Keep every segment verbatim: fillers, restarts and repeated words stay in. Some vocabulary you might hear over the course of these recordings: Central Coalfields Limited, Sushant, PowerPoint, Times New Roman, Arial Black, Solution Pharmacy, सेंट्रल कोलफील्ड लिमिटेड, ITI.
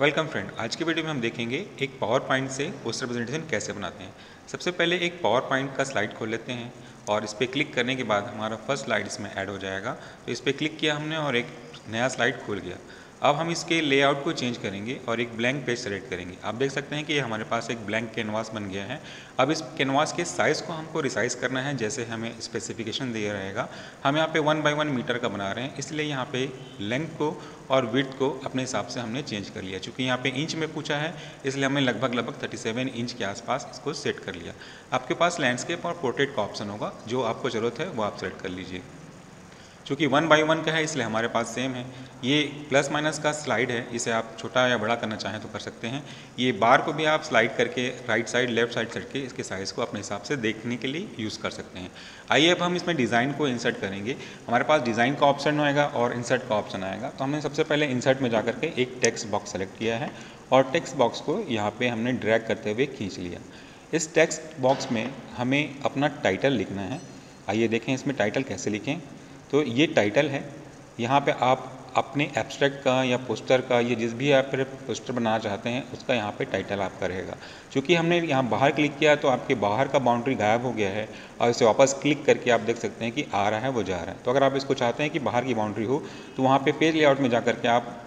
Welcome friend, आज की video में हम देखेंगे एक पावर पॉइंट से पोस्टर प्रेजेंटेशन कैसे बनाते हैं। सबसे पहले एक पावर पॉइंट का स्लाइड खोल लेते हैं और इस पर क्लिक करने के बाद हमारा फर्स्ट स्लाइड इसमें ऐड हो जाएगा। तो इस पर क्लिक किया हमने और एक नया स्लाइड खुल गया। अब हम इसके लेआउट को चेंज करेंगे और एक ब्लैंक पेज सेलेक्ट करेंगे। आप देख सकते हैं कि हमारे पास एक ब्लैंक कैनवास बन गया है। अब इस कैनवास के साइज़ को हमको रिसाइज करना है जैसे हमें स्पेसिफिकेशन दिया रहेगा। हम यहाँ पे वन बाई वन मीटर का बना रहे हैं, इसलिए यहाँ पे लेंथ को और विड्थ को अपने हिसाब से हमने चेंज कर लिया। चूँकि यहाँ पे इंच में पूछा है इसलिए हमने लगभग लगभग सैंतीस इंच के आसपास इसको सेट कर लिया। आपके पास लैंडस्केप और पोर्ट्रेट का ऑप्शन होगा, जो आपको ज़रूरत है वो आप सेलेक्ट कर लीजिए। चूँकि वन बाई वन का है इसलिए हमारे पास सेम है। ये प्लस माइनस का स्लाइड है, इसे आप छोटा या बड़ा करना चाहें तो कर सकते हैं। ये बार को भी आप स्लाइड करके राइट साइड लेफ्ट साइड करके इसके साइज़ को अपने हिसाब से देखने के लिए यूज़ कर सकते हैं। आइए अब हम इसमें डिज़ाइन को इंसर्ट करेंगे। हमारे पास डिज़ाइन का ऑप्शन होएगा और इंसर्ट का ऑप्शन आएगा। तो हमने सबसे पहले इंसर्ट में जा करके एक टेक्स्ट बॉक्स सेलेक्ट किया है और टेक्स्ट बॉक्स को यहाँ पर हमने ड्रैग करते हुए खींच लिया। इस टेक्स्ट बॉक्स में हमें अपना टाइटल लिखना है। आइए देखें इसमें टाइटल कैसे लिखें। तो ये टाइटल है। यहाँ पे आप अपने एब्स्ट्रैक्ट का या पोस्टर का या जिस भी आप पोस्टर बनाना चाहते हैं उसका यहाँ पे टाइटल आपका रहेगा। चूँकि हमने यहाँ बाहर क्लिक किया तो आपके बाहर का बाउंड्री गायब हो गया है और इसे वापस क्लिक करके आप देख सकते हैं कि आ रहा है वो जा रहा है। तो अगर आप इसको चाहते हैं कि बाहर की बाउंड्री हो तो वहाँ पर पे पेज लेआउट में जा कर के आप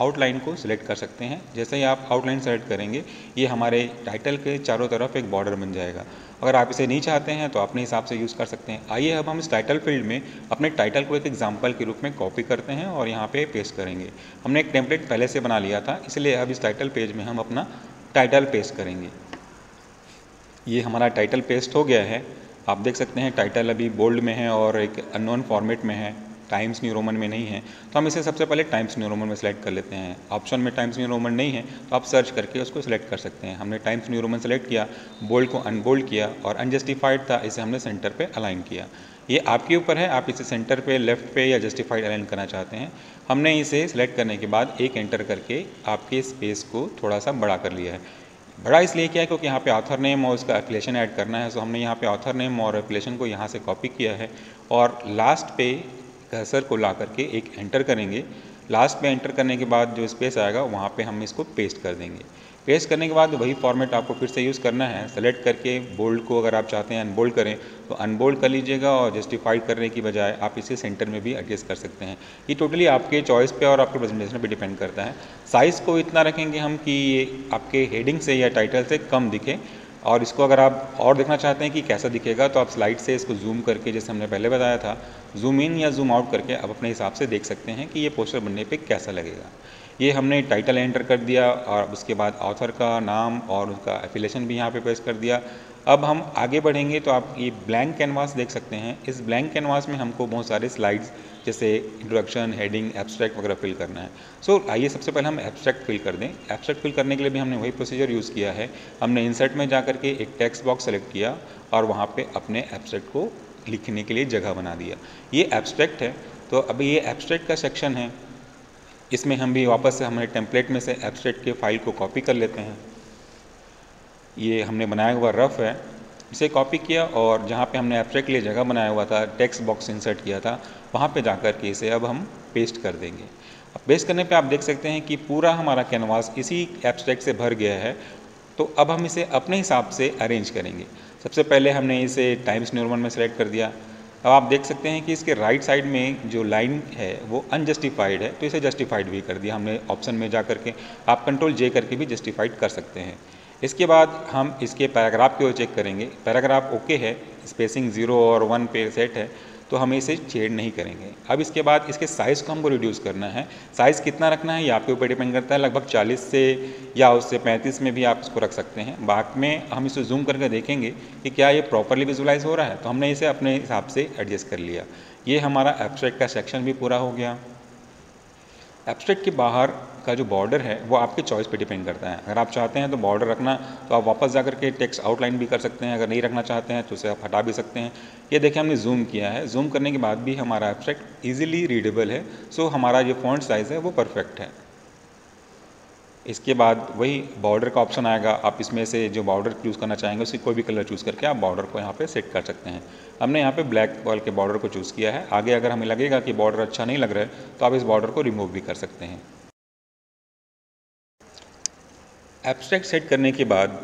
आउटलाइन को सिलेक्ट कर सकते हैं। जैसे ही आप आउटलाइन सेलेक्ट करेंगे ये हमारे टाइटल के चारों तरफ एक बॉर्डर बन जाएगा। अगर आप इसे नहीं चाहते हैं तो अपने हिसाब से यूज़ कर सकते हैं। आइए अब हम इस टाइटल फील्ड में अपने टाइटल को एक एग्जाम्पल के रूप में कॉपी करते हैं और यहाँ पे पेस्ट करेंगे। हमने एक टेम्पलेट पहले से बना लिया था इसलिए अब इस टाइटल पेज में हम अपना टाइटल पेस्ट करेंगे। ये हमारा टाइटल पेस्ट हो गया है। आप देख सकते हैं टाइटल अभी बोल्ड में है और एक अननोन फॉर्मेट में है, टाइम्स न्यू रोमन में नहीं है। तो हम इसे सबसे पहले टाइम्स न्यू रोमन में सेलेक्ट कर लेते हैं। ऑप्शन में टाइम्स न्यू रोमन नहीं है तो आप सर्च करके उसको सिलेक्ट कर सकते हैं। हमने टाइम्स न्यू रोमन सेलेक्ट किया, बोल्ड को अनबोल्ड किया और अनजस्टिफाइड था इसे हमने सेंटर पे अलाइन किया। ये आपके ऊपर है, आप इसे सेंटर पे लेफ्ट पे या जस्टिफाइड अलाइन करना चाहते हैं। हमने इसे सिलेक्ट करने के बाद एक एंटर करके आपके स्पेस को थोड़ा सा बड़ा कर लिया है। बड़ा इसलिए किया है क्योंकि यहाँ पे ऑथर नेम और उसका एफिलिएशन ऐड करना है। सो हमने यहाँ पे ऑथर नेम और एफिलिएशन को यहाँ से कॉपी किया है और लास्ट पे कर्सर को ला करके एक एंटर करेंगे। लास्ट पे एंटर करने के बाद जो स्पेस आएगा वहाँ पे हम इसको पेस्ट कर देंगे। पेस्ट करने के बाद वही फॉर्मेट आपको फिर से यूज़ करना है। सेलेक्ट करके बोल्ड को अगर आप चाहते हैं अनबोल्ड करें तो अनबोल्ड कर लीजिएगा और जस्टिफाइड करने की बजाय आप इसे सेंटर में भी एडजस्ट कर सकते हैं। ये टोटली आपके चॉइस पे और आपके प्रेजेंटेशन पे डिपेंड करता है। साइज़ को इतना रखेंगे हम कि ये आपके हेडिंग से या टाइटल से कम दिखे। और इसको अगर आप और देखना चाहते हैं कि कैसा दिखेगा तो आप स्लाइड से इसको जूम करके, जैसे हमने पहले बताया था, जूम इन या जूम आउट करके आप अपने हिसाब से देख सकते हैं कि ये पोस्टर बनने पे कैसा लगेगा। ये हमने टाइटल एंटर कर दिया और उसके बाद ऑथर का नाम और उसका एफिलिएशन भी यहाँ पे पेस्ट कर दिया। अब हम आगे बढ़ेंगे तो आप ये ब्लैंक कैनवास देख सकते हैं। इस ब्लैंक कैनवास में हमको बहुत सारे स्लाइड्स जैसे इंट्रोडक्शन, हेडिंग, एब्स्ट्रैक्ट वगैरह फिल करना है। सो so, आइए सबसे पहले हम एब्स्ट्रैक्ट फिल कर दें। एब्स्ट्रैक्ट फिल करने के लिए भी हमने वही प्रोसीजर यूज़ किया है। हमने इंसर्ट में जा करके एक टेक्स्ट बॉक्स सेलेक्ट किया और वहाँ पे अपने एब्स्ट्रैक्ट को लिखने के लिए जगह बना दिया। ये एब्स्ट्रैक्ट है। तो अब ये एब्स्ट्रैक्ट का सेक्शन है, इसमें हम भी वापस से हमारे टेम्पलेट में से एब्स्ट्रैक्ट के फाइल को कॉपी कर लेते हैं। ये हमने बनाया हुआ रफ है, इसे कॉपी किया और जहाँ पे हमने एब्स्ट्रैक्ट के लिए जगह बनाया हुआ था, टेक्स्ट बॉक्स इंसर्ट किया था, वहाँ पे जाकर के इसे अब हम पेस्ट कर देंगे। अब पेस्ट करने पे आप देख सकते हैं कि पूरा हमारा कैनवास इसी एब्स्ट्रैक्ट से भर गया है। तो अब हम इसे अपने हिसाब से अरेंज करेंगे। सबसे पहले हमने इसे टाइम्स न्यू रोमन में सेलेक्ट कर दिया। अब आप देख सकते हैं कि इसके राइट साइड में जो लाइन है वो अनजस्टिफाइड है, तो इसे जस्टिफाइड भी कर दिया हमने। ऑप्शन में जा करके आप कंट्रोल जे करके भी जस्टिफाइड कर सकते हैं। इसके बाद हम इसके पैराग्राफ को चेक करेंगे। पैराग्राफ ओके है, स्पेसिंग ज़ीरो और वन पे सेट है तो हम इसे छेड़ नहीं करेंगे। अब इसके बाद इसके साइज़ को हमको रिड्यूस करना है। साइज़ कितना रखना है ये आपके ऊपर डिपेंड करता है। लगभग चालीस से या उससे पैंतीस में भी आप इसको रख सकते हैं। बाद में हम इसे जूम करके देखेंगे कि क्या ये प्रॉपरली विजुलाइज हो रहा है। तो हमने इसे अपने हिसाब से एडजस्ट कर लिया। ये हमारा एब्स्ट्रैक्ट का सेक्शन भी पूरा हो गया। एब्स्ट्रैक्ट के बाहर का जो बॉर्डर है वो आपके चॉइस पे डिपेंड करता है। अगर आप चाहते हैं तो बॉर्डर रखना तो आप वापस जाकर के टेक्स्ट आउटलाइन भी कर सकते हैं। अगर नहीं रखना चाहते हैं तो उसे आप हटा भी सकते हैं। ये देखिए हमने जूम किया है, जूम करने के बाद भी हमारा एब्स्ट्रैक्ट इजीली रीडेबल है। सो हमारा जो फॉन्ट साइज़ है वो परफेक्ट है। इसके बाद वही बॉर्डर का ऑप्शन आएगा, आप इसमें से जो बॉर्डर चूज़ करना चाहेंगे उसकी कोई भी कलर चूज़ करके आप बॉर्डर को यहाँ पे सेट कर सकते हैं। हमने यहाँ पे ब्लैक कलर के बॉर्डर को चूज़ किया है। आगे अगर हमें लगेगा कि बॉर्डर अच्छा नहीं लग रहा है तो आप इस बॉर्डर को रिमूव भी कर सकते हैं। एब्स्ट्रैक्ट सेट करने के बाद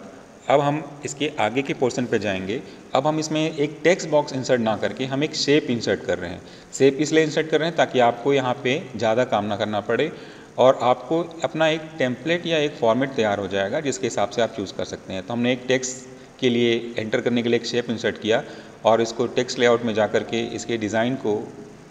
अब हम इसके आगे के पोर्शन पे जाएंगे। अब हम इसमें एक टेक्स्ट बॉक्स इंसर्ट ना करके हम एक शेप इंसर्ट कर रहे हैं। शेप इसलिए इंसर्ट कर रहे हैं ताकि आपको यहाँ पे ज़्यादा काम ना करना पड़े और आपको अपना एक टेम्पलेट या एक फॉर्मेट तैयार हो जाएगा जिसके हिसाब से आप चूज़ कर सकते हैं। तो हमने एक टेक्स्ट के लिए एंटर करने के लिए एक शेप इंसर्ट किया और इसको टेक्स्ट लेआउट में जा करके इसके डिज़ाइन को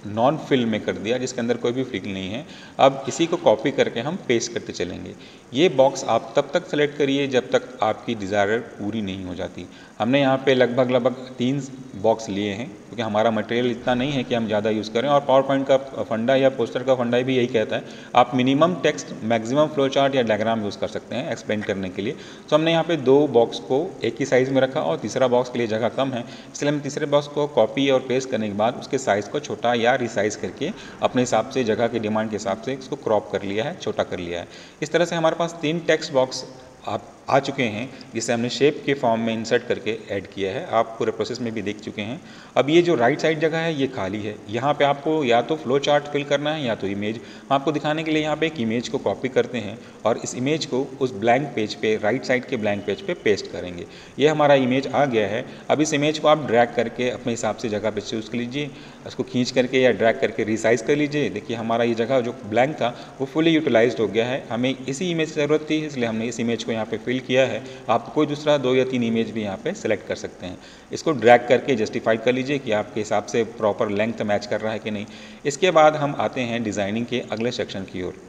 नॉन फिल में कर दिया जिसके अंदर कोई भी फिल नहीं है। अब इसी को कॉपी करके हम पेस्ट करते चलेंगे। ये बॉक्स आप तब तक सेलेक्ट करिए जब तक आपकी डिज़ायर पूरी नहीं हो जाती। हमने यहाँ पे लगभग लगभग तीन बॉक्स लिए हैं क्योंकि हमारा मटेरियल इतना नहीं है कि हम ज़्यादा यूज़ करें और पावर पॉइंट का फंडा या पोस्टर का फंडा भी यही कहता है आप minimum text maximum flow chart या डायग्राम यूज़ कर सकते हैं एक्सप्लेन करने के लिए। तो हमने यहाँ पे दो बॉक्स को एक ही साइज़ में रखा और तीसरा बॉक्स के लिए जगह कम है इसलिए हम तीसरे बॉक्स को कॉपी और पेस्ट करने के बाद उसके साइज़ को छोटा या रिसाइज़ करके अपने हिसाब से जगह के डिमांड के हिसाब से इसको क्रॉप कर लिया है, छोटा कर लिया है। इस तरह से हमारे पास तीन टेक्स्ट बॉक्स आप आ चुके हैं जिसे हमने शेप के फॉर्म में इंसर्ट करके ऐड किया है। आप पूरे प्रोसेस में भी देख चुके हैं। अब ये जो राइट साइड जगह है ये खाली है। यहाँ पे आपको या तो फ्लो चार्ट फिल करना है या तो इमेज। हम आपको दिखाने के लिए यहाँ पे एक इमेज को कॉपी करते हैं और इस इमेज को उस ब्लैंक पेज पे राइट साइड के ब्लैंक पेज पे पेस्ट करेंगे। ये हमारा इमेज आ गया है। अब इस इमेज को आप ड्रैग करके अपने हिसाब से जगह पर चूज़ कर लीजिए, उसको खींच करके या ड्रैग करके रिसाइज़ कर लीजिए। देखिए हमारा ये जगह जो ब्लैंक था वो फुली यूटिलाइज हो गया है। हमें इसी इमेज की ज़रूरत थी इसलिए हमने इस इमेज को यहाँ पे किया है। आप कोई दूसरा दो या तीन इमेज भी यहाँ पे सेलेक्ट कर सकते हैं। इसको ड्रैग करके जस्टिफाई कर लीजिए कि आपके हिसाब से प्रॉपर लेंथ मैच कर रहा है कि नहीं। इसके बाद हम आते हैं डिज़ाइनिंग के अगले सेक्शन की ओर।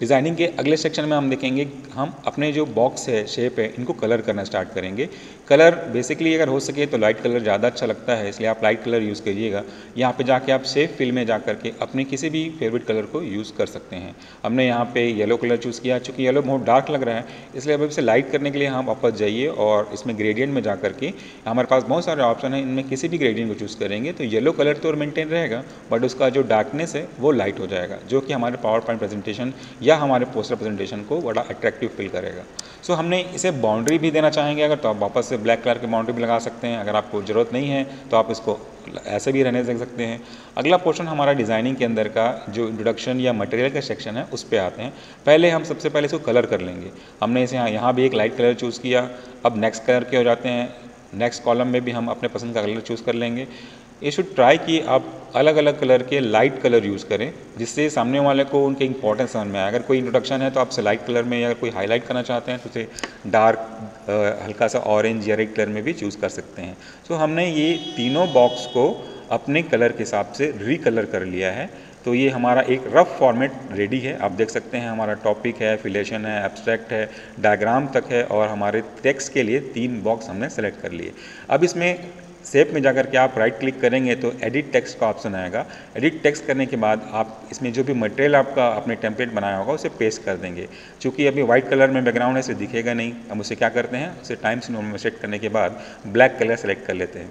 डिज़ाइनिंग के अगले सेक्शन में हम देखेंगे हम अपने जो बॉक्स है शेप है इनको कलर करना स्टार्ट करेंगे। कलर बेसिकली अगर हो सके तो लाइट कलर ज़्यादा अच्छा लगता है इसलिए आप लाइट कलर यूज़ करिएगा। यहाँ पे जाके आप शेप फिल में जा करके अपने किसी भी फेवरेट कलर को यूज़ कर सकते हैं। हमने यहाँ पे येलो कलर चूज़ किया चूँकि येलो बहुत डार्क लग रहा है इसलिए अब इसे लाइट करने के लिए हम वापस जाइए और इसमें ग्रेडियंट में जा करके हमारे पास बहुत सारे ऑप्शन हैं। इनमें किसी भी ग्रेडियंट को चूज़ करेंगे तो येलो कलर तो मेनटेन रहेगा बट उसका जो डार्कनेस है वो लाइट हो जाएगा जो कि हमारे पावर पॉइंट प्रेजेंटेशन या हमारे पोस्टर प्रेजेंटेशन को बड़ा अट्रैक्टिव फील करेगा। सो so, हमने इसे बाउंड्री भी देना चाहेंगे अगर तो आप वापस से ब्लैक कलर की बाउंड्री भी लगा सकते हैं। अगर आपको ज़रूरत नहीं है तो आप इसको ऐसे भी रहने देख सकते हैं। अगला पोर्शन हमारा डिज़ाइनिंग के अंदर का जो इंट्रोडक्शन या मटेरियल का सेक्शन है उस पर आते हैं। पहले हम सबसे पहले इसको कलर कर लेंगे। हमने इसे यहाँ यहाँ भी एक लाइट कलर चूज़ किया। अब नेक्स्ट कलर के हो जाते हैं। नेक्स्ट कॉलम में भी हम अपने पसंद का कलर चूज़ कर लेंगे। ये शुड ट्राई कि आप अलग अलग कलर के लाइट कलर यूज़ करें जिससे सामने वाले को उनके इंपॉर्टेंस समझ में आए। अगर कोई इंट्रोडक्शन है तो आप लाइट कलर में, या कोई हाईलाइट करना चाहते हैं तो उसे डार्क आ, हल्का सा ऑरेंज या रेड कलर में भी चूज़ कर सकते हैं। तो हमने ये तीनों बॉक्स को अपने कलर के हिसाब से रिकलर कर लिया है। तो ये हमारा एक रफ फॉर्मेट रेडी है। आप देख सकते हैं हमारा टॉपिक है, फिलेशन है, एब्स्ट्रैक्ट है, डायग्राम तक है और हमारे टेक्स्ट के लिए तीन बॉक्स हमने सेलेक्ट कर लिए। अब इसमें शेप में जाकर के आप राइट क्लिक करेंगे तो एडिट टेक्स्ट का ऑप्शन आएगा। एडिट टेक्स्ट करने के बाद आप इसमें जो भी मटेरियल आपका अपने टेम्पलेट बनाया होगा उसे पेस्ट कर देंगे। चूँकि अभी व्हाइट कलर में बैकग्राउंड है इसे दिखेगा नहीं। हम उसे क्या करते हैं उसे टाइम्स न्यू रोमन में सेट करने के बाद ब्लैक कलर सेलेक्ट कर लेते हैं।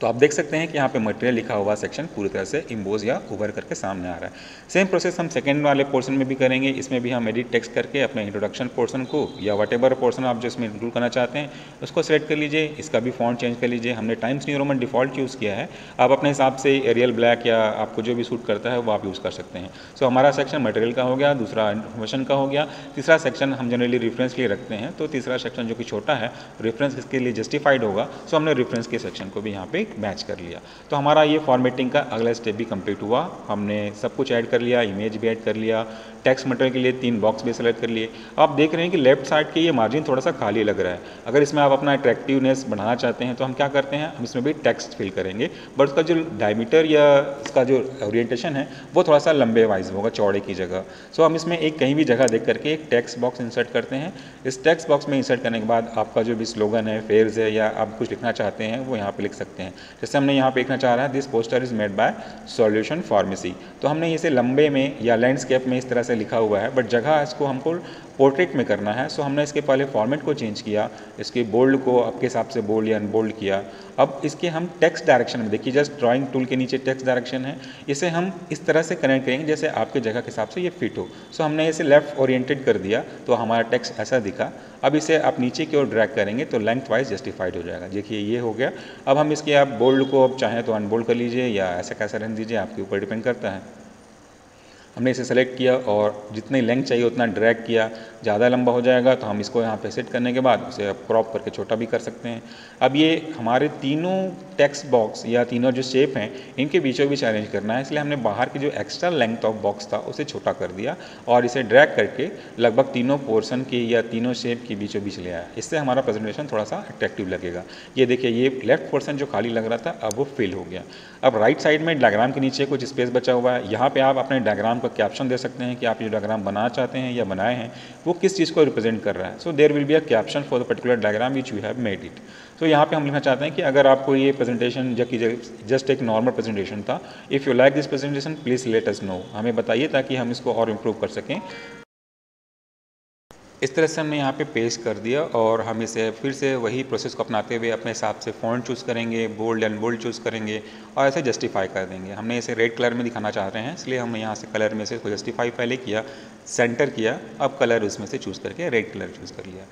तो आप देख सकते हैं कि यहाँ पे मटेरियल लिखा हुआ सेक्शन पूरी तरह से इम्बोज या उभर करके सामने आ रहा है। सेम प्रोसेस हम सेकंड वाले पोर्शन में भी करेंगे। इसमें भी हम एडिट टेक्स्ट करके अपने इंट्रोडक्शन पोर्शन को या व्हाटएवर पोर्शन आप जो इसमें इंक्लूड करना चाहते हैं उसको सेलेक्ट कर लीजिए। इसका भी फॉन्ट चेंज कर लीजिए। हमने Times New Roman default use किया है। आप अपने हिसाब से एरियल ब्लैक या आपको जो भी सूट करता है वो आप यूज़ कर सकते हैं। सो हमारा सेक्शन मटेरियल का हो गया, दूसरा इन्फॉर्मेशन का हो गया, तीसरा सेक्शन हम जनरली रेफरेंस के लिए रखते हैं तो तीसरा सेक्शन जो कि छोटा है रेफरेंस इसके लिए जस्टिफाइड होगा। सो हमने रेफरेंस के सेक्शन को भी यहाँ पे मैच कर लिया। तो हमारा ये फॉर्मेटिंग का अगला स्टेप भी कंप्लीट हुआ। हमने सब कुछ ऐड कर लिया, इमेज भी ऐड कर लिया, टेक्स्ट मटेरियल के लिए तीन बॉक्स भी सेलेक्ट कर लिए। आप देख रहे हैं कि लेफ्ट साइड के ये मार्जिन थोड़ा सा खाली लग रहा है। अगर इसमें आप अपना अट्रैक्टिवनेस बढ़ाना चाहते हैं तो हम क्या करते हैं हम इसमें भी टेक्स्ट फिल करेंगे बट उसका जो डायमीटर या इसका जो ओरिएंटेशन है वो थोड़ा सा लंबे वाइज होगा चौड़े की जगह। सो हम इसमें एक कहीं भी जगह देख करके एक टेक्स्ट बॉक्स इंसर्ट करते हैं। इस टेक्स्ट बॉक्स में इंसर्ट करने के बाद आपका जो भी स्लोगन है, फ्रेज है या आप कुछ लिखना चाहते हैं वो यहाँ पर लिख सकते हैं। जैसे हमने यहाँ पे देखना चाह रहा है this poster is made by solution pharmacy. तो हमने इसे लंबे में या लैंडस्केप में इस तरह से लिखा हुआ है बट जगह इसको हमको पोर्ट्रेट में करना है। सो हमने इसके पहले फॉर्मेट को चेंज किया, इसके बोल्ड को आपके हिसाब से बोल्ड या अनबोल्ड किया। अब इसके हम टेक्स्ट डायरेक्शन में देखिए जस्ट ड्राइंग टूल के नीचे टेक्स्ट डायरेक्शन है इसे हम इस तरह से कनेक्ट करेंगे जैसे आपके जगह के हिसाब से ये फिट हो। सो हमने इसे लेफ्ट ओरिएंटेड कर दिया तो हमारा टेक्स्ट ऐसा दिखा। अब इसे आप नीचे की ओर ड्रैग करेंगे तो लेंथ वाइज जस्टिफाइड हो जाएगा। देखिए ये हो गया। अब हम इसके आप बोल्ड को आप चाहें तो अनबोल्ड कर लीजिए या ऐसा कैसा रहने दीजिए आपके ऊपर डिपेंड करता है। हमने इसे सेलेक्ट किया और जितनी लेंथ चाहिए उतना ड्रैग किया, ज़्यादा लंबा हो जाएगा तो हम इसको यहाँ पे सेट करने के बाद उसे आप क्रॉप करके छोटा भी कर सकते हैं। अब ये हमारे तीनों टेक्स्ट बॉक्स या तीनों जो शेप हैं इनके बीचों बीच अरेंज करना है, इसलिए हमने बाहर की जो एक्स्ट्रा लेंथ ऑफ बॉक्स था उसे छोटा कर दिया और इसे ड्रैग करके लगभग तीनों पोर्शन की या तीनों शेप के बीचों बीच ले आया। इससे हमारा प्रेजेंटेशन थोड़ा सा अट्रैक्टिव लगेगा। ये देखिए ये लेफ्ट पोर्शन जो खाली लग रहा था अब वो फिल हो गया। अब राइट साइड में डायग्राम के नीचे कुछ स्पेस बचा हुआ है, यहाँ पे आप अपने डायग्राम का कैप्शन दे सकते हैं कि आप ये डायग्राम बनाना चाहते हैं या बनाए हैं वो किस चीज़ को रिप्रेजेंट कर रहा है। So there will be a caption for the particular diagram which you have made it. तो यहाँ पे हम लिखना चाहते हैं कि अगर आपको ये प्रेजेंटेशन जो कि जस्ट एक नॉर्मल प्रेजेंटेशन था, if you like this presentation please let us know, हमें बताइए ताकि हम इसको और इम्प्रूव कर सकें। इस तरह से हमने यहाँ पे पेश कर दिया और हम इसे फिर से वही प्रोसेस को अपनाते हुए अपने हिसाब से फ़ॉन्ट चूज़ करेंगे, बोल्ड एंड बोल्ड चूज़ करेंगे और ऐसे जस्टिफाई कर देंगे। हमने इसे रेड कलर में दिखाना चाह रहे हैं इसलिए हमने यहाँ से कलर में से इसको जस्टिफाई पहले किया, सेंटर किया, अब कलर उसमें से चूज़ करके रेड कलर चूज़ कर लिया।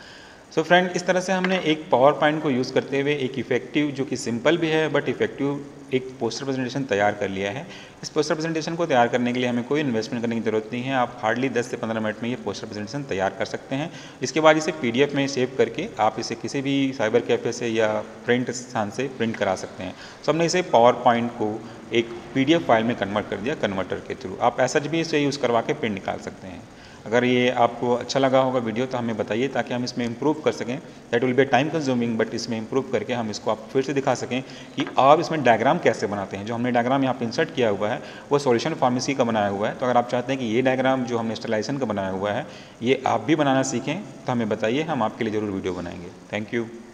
सो फ्रेंड, इस तरह से हमने एक पावर पॉइंट को यूज़ करते हुए एक इफेक्टिव जो कि सिंपल भी है बट इफेक्टिव एक पोस्टर प्रेजेंटेशन तैयार कर लिया है। इस पोस्टर प्रेजेंटेशन को तैयार करने के लिए हमें कोई इन्वेस्टमेंट करने की ज़रूरत नहीं है, आप हार्डली दस से पंद्रह मिनट में ये पोस्टर प्रेजेंटेशन तैयार कर सकते हैं। इसके बाद इसे पीडीएफ में सेव करके आप इसे किसी भी साइबर कैफ़े से या प्रिंट स्थान से प्रिंट करा सकते हैं। सो हमने इसे पावर पॉइंट को एक पीडीएफ फाइल में कन्वर्ट कर दिया कन्वर्टर के थ्रू। आप एस एच भी इसे यूज़ करवा के प्रिंट निकाल सकते हैं। अगर ये आपको अच्छा लगा होगा वीडियो तो हमें बताइए ताकि हम इसमें इम्प्रूव कर सकें। That will be time consuming but इसमें इम्प्रूव करके हम इसको आप फिर से दिखा सकें कि आप इसमें डायग्राम कैसे बनाते हैं। जो हमने डायग्राम यहाँ पे इंसर्ट किया हुआ है वो सॉल्यूशन फार्मेसी का बनाया हुआ है, तो अगर आप चाहते हैं कि ये डायग्राम जो हमने स्टरलाइजेशन का बनाया हुआ है ये आप भी बनाना सीखें तो हमें बताइए, हम आपके लिए ज़रूर वीडियो बनाएंगे। Thank you.